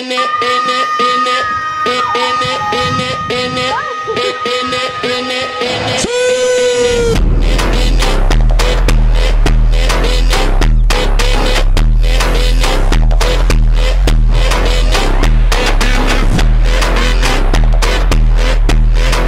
In it, in it, in it, in it, in it, in it, in it, in it.